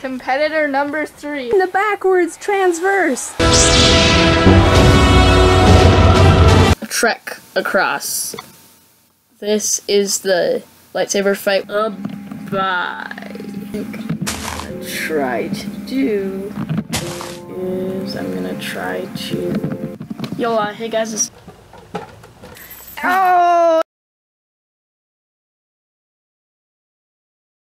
Competitor number 3. The backwards transverse. A trek across. This is the lightsaber fight. Bye. I'm gonna try to do is I'm gonna try to. Hey guys. Ow!